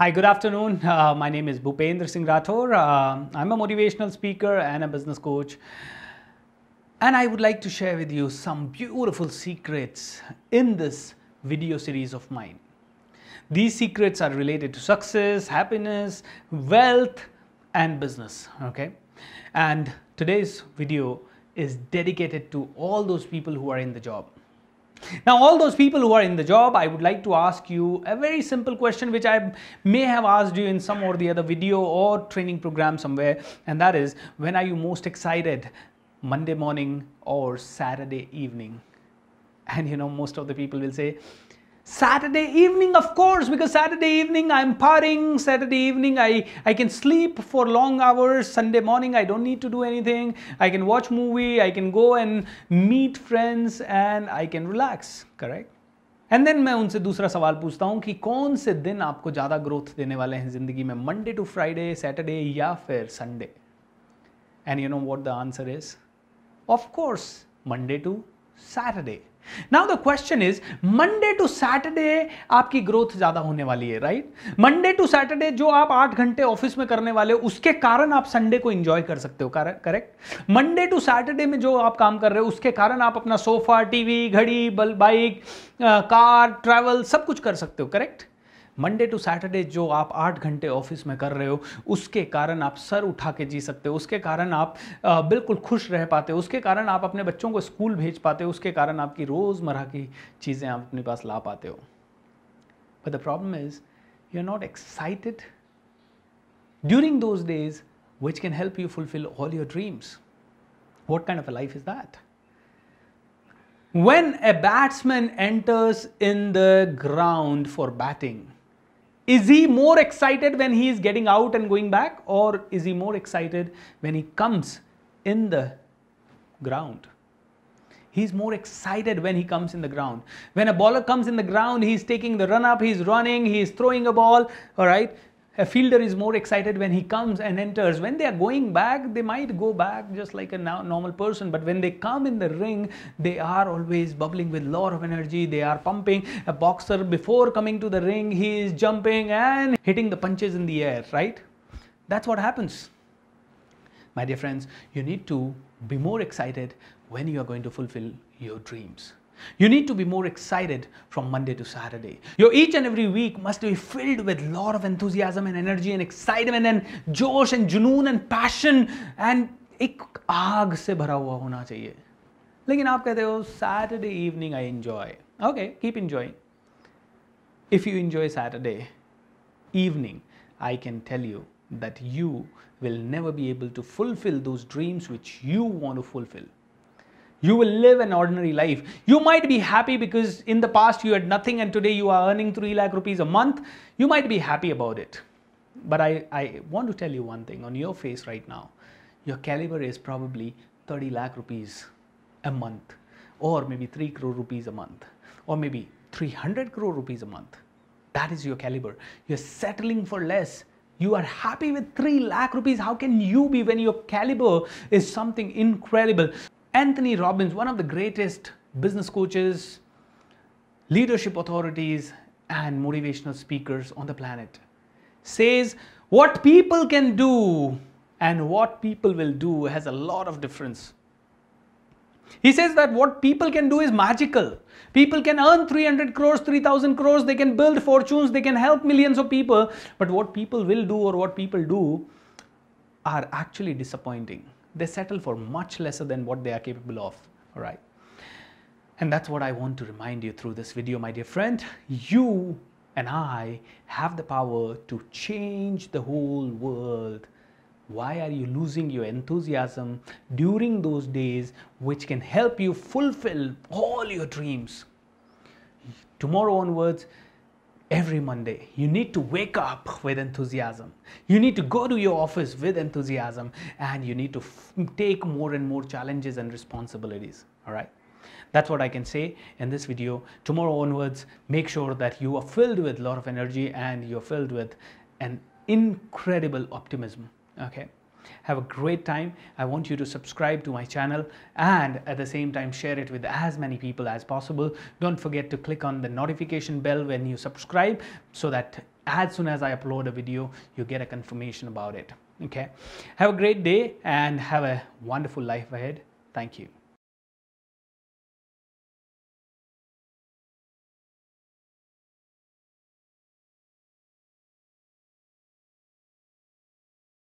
Hi, good afternoon. My name is Bhupendra Singh Rathore. I'm a motivational speaker and a business coach. And I would like to share with you some beautiful secrets in this video series of mine. These secrets are related to success, happiness, wealth, and business. Okay. And today's video is dedicated to all those people who are in the job. Now, all those people who are in the job, I would like to ask you a very simple question, which I may have asked you in some or the other video or training program somewhere. And that is, when are you most excited? Monday morning or Saturday evening? And you know, most of the people will say, Saturday evening, of course, because Saturday evening I'm partying, Saturday evening I can sleep for long hours, Sunday morning I don't need to do anything, I can watch movie, I can go and meet friends and I can relax, correct? And then मैं उनसे दूसरा सवाल पूछता हूँ कि कौन से दिन आपको ज़्यादा ग्रोथ देने वाले हैं ज़िंदगी में, Monday to Friday, Saturday या फिर Sunday? And you know what the answer is? Of course, Monday to Saturday. Now the question is, Monday to Saturday आपकी ग्रोथ ज़्यादा होने वाली है, right? Monday to Saturday जो आप 8 घंटे ऑफिस में करने वाले हो, उसके कारण आप संडे को एंजॉय कर सकते हो, करेक्ट? Monday to Saturday में जो आप काम कर रहे हो, उसके कारण आप अपना सोफा, टीवी, घड़ी, बाइक, कार, ट्रैवल सब कुछ कर सकते हो, करेक्ट? मंडे टू सैटरडे जो आप 8 घंटे ऑफिस में कर रहे हो, उसके कारण आप सर उठा के जी सकते हो, उसके कारण आप बिल्कुल खुश रह पाते हो, उसके कारण आप अपने बच्चों को स्कूल भेज पाते हो, उसके कारण आपकी रोज़मर्रा की चीज़ें आप अपने पास ला पाते हो. But the problem is you are not excited during those days which can help you fulfil all your dreams. What kind of a life is that? When a batsman enters in the ground for batting, is he more excited when he is getting out and going back, or is he more excited when he comes in the ground? He's more excited when he comes in the ground. When a bowler comes in the ground, he's taking the run up, he's running, he's throwing a ball, all right? A fielder is more excited when he comes and enters. When they are going back, they might go back just like a normal person. But when they come in the ring, they are always bubbling with a lot of energy. They are pumping. A boxer, before coming to the ring, he is jumping and hitting the punches in the air, right? That's what happens. My dear friends, you need to be more excited when you are going to fulfill your dreams. You need to be more excited from Monday to Saturday. Your each and every week must be filled with a lot of enthusiasm and energy and excitement and josh and junoon and passion and एक आग से भरा हुआ होना चाहिए. लेकिन आप कहते हो Saturday evening I enjoy. Okay, keep enjoying. If you enjoy Saturday evening, I can tell you that you will never be able to fulfill those dreams which you want to fulfill. You will live an ordinary life. You might be happy because in the past you had nothing and today you are earning 3 lakh rupees a month. You might be happy about it. But I want to tell you one thing. On your face right now, your caliber is probably 30 lakh rupees a month, or maybe 3 crore rupees a month, or maybe 300 crore rupees a month. That is your caliber. You're settling for less. You are happy with 3 lakh rupees. How can you be when your caliber is something incredible? Anthony Robbins, one of the greatest business coaches, leadership authorities, and motivational speakers on the planet, says what people can do and what people will do has a lot of difference. He says that what people can do is magical. People can earn 300 crores, 3,000 crores, they can build fortunes, they can help millions of people. But what people will do or what people do are actually disappointing. They settle for much lesser than what they are capable of, all right? And that's what I want to remind you through this video, my dear friend. You and I have the power to change the whole world. Why are you losing your enthusiasm during those days which can help you fulfill all your dreams? Tomorrow onwards, every Monday, you need to wake up with enthusiasm. You need to go to your office with enthusiasm, and you need to take more and more challenges and responsibilities, all right? That's what I can say in this video. Tomorrow onwards, make sure that you are filled with a lot of energy and you're filled with an incredible optimism, okay? Have a great time. I want you to subscribe to my channel and at the same time share it with as many people as possible. Don't forget to click on the notification bell when you subscribe so that as soon as I upload a video, you get a confirmation about it. Okay, have a great day and have a wonderful life ahead. Thank you.